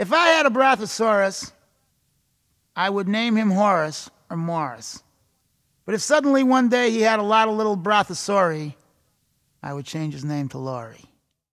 If I had a Brontosaurus, I would name him Horace or Morris. But if suddenly one day he had a lot of little Brontosauri, I would change his name to Laurie.